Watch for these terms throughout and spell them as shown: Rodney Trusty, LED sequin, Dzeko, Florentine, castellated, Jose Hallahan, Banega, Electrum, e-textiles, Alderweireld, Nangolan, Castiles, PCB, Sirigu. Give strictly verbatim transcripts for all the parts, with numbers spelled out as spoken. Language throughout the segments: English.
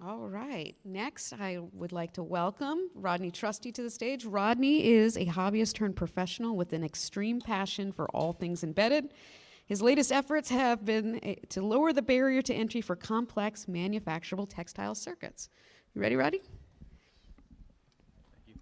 All right, next I would like to welcome Rodney Trusty to the stage. Rodney is a hobbyist turned professional with an extreme passion for all things embedded. His latest efforts have been a, to lower the barrier to entry for complex manufacturable textile circuits. You ready, Rodney? Thank you.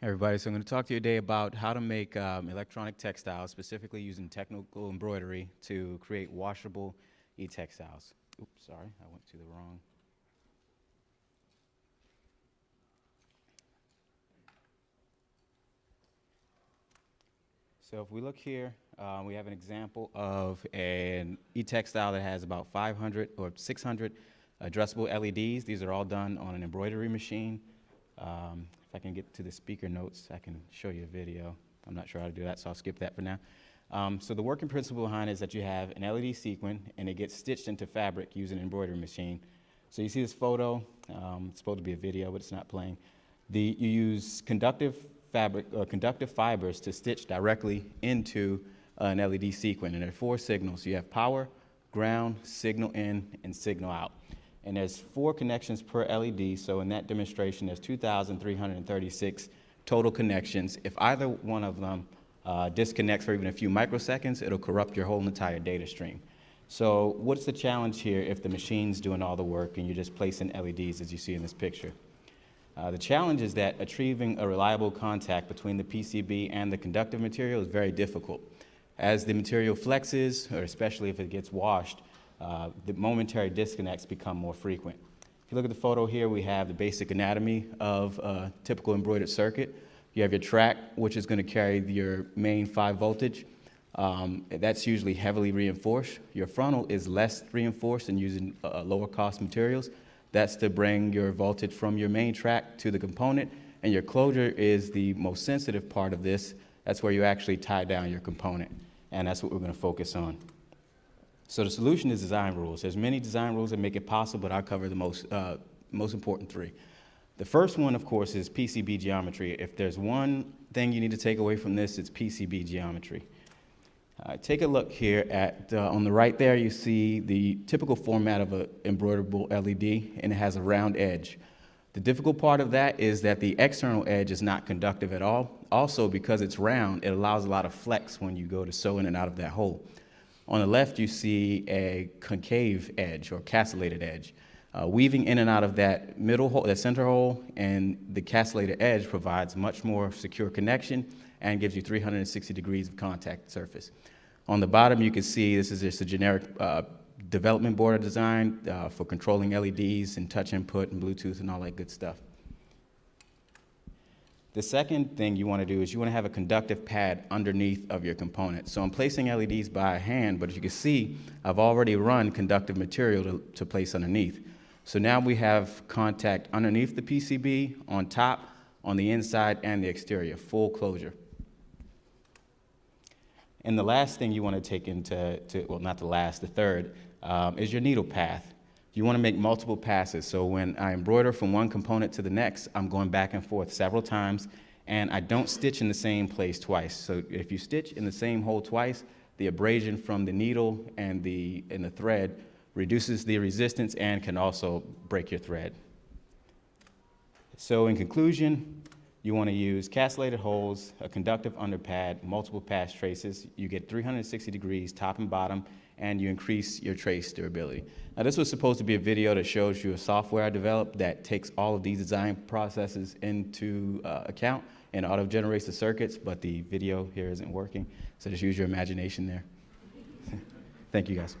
Hey everybody, so I'm going to talk to you today about how to make um, electronic textiles, specifically using technical embroidery to create washable e-textiles. Oops, sorry, I went to the wrong. So if we look here, um, we have an example of an e-textile that has about five hundred or six hundred addressable L E Ds. These are all done on an embroidery machine. Um, if I can get to the speaker notes, I can show you a video. I'm not sure how to do that, so I'll skip that for now. Um, so the working principle behind it is that you have an L E D sequin, and it gets stitched into fabric using an embroidery machine. So you see this photo. Um, it's supposed to be a video, but it's not playing. The, you use conductive fabric or conductive fibers to stitch directly into uh, an L E D sequin, and there are four signals. You have power, ground, signal in, and signal out. And there's four connections per L E D, so in that demonstration there's two thousand three hundred thirty-six total connections. If either one of them uh, disconnects for even a few microseconds, it'll corrupt your whole entire data stream. So what's the challenge here if the machine's doing all the work and you're just placing L E Ds as you see in this picture? Uh, the challenge is that achieving a reliable contact between the P C B and the conductive material is very difficult. As the material flexes, or especially if it gets washed, uh, the momentary disconnects become more frequent. If you look at the photo here, we have the basic anatomy of a typical embroidered circuit. You have your track, which is going to carry your main five voltage. Um, that's usually heavily reinforced. Your frontal is less reinforced and using uh, lower cost materials. That's to bring your voltage from your main track to the component, and your closure is the most sensitive part of this. That's where you actually tie down your component, and that's what we're going to focus on. So the solution is design rules. There's many design rules that make it possible, but I'll cover the most, uh, most important three. The first one, of course, is P C B geometry. If there's one thing you need to take away from this, it's P C B geometry. Uh, take a look here at, uh, on the right there, you see the typical format of an embroiderable L E D, and it has a round edge. The difficult part of that is that the external edge is not conductive at all. Also, because it's round, it allows a lot of flex when you go to sew in and out of that hole. On the left, you see a concave edge or castellated edge. Uh, weaving in and out of that middle hole, that center hole, and the castellated edge provides much more secure connection and gives you three hundred sixty degrees of contact surface. On the bottom, you can see this is just a generic uh, development board design uh, for controlling L E Ds and touch input and Bluetooth and all that good stuff. The second thing you want to do is you want to have a conductive pad underneath of your component. So I'm placing L E Ds by hand, but as you can see, I've already run conductive material to, to place underneath. So now we have contact underneath the P C B, on top, on the inside, and the exterior, full closure. And the last thing you want to take into, to, well, not the last, the third, um, is your needle path. You want to make multiple passes. So when I embroider from one component to the next, I'm going back and forth several times, and I don't stitch in the same place twice. So if you stitch in the same hole twice, the abrasion from the needle and the, and the thread reduces the resistance and can also break your thread. So in conclusion, you want to use castellated holes, a conductive underpad, multiple pass traces. You get three hundred sixty degrees top and bottom, and you increase your trace durability. Now this was supposed to be a video that shows you a software I developed that takes all of these design processes into uh, account and auto generates the circuits, but the video here isn't working, so just use your imagination there. Thank you guys.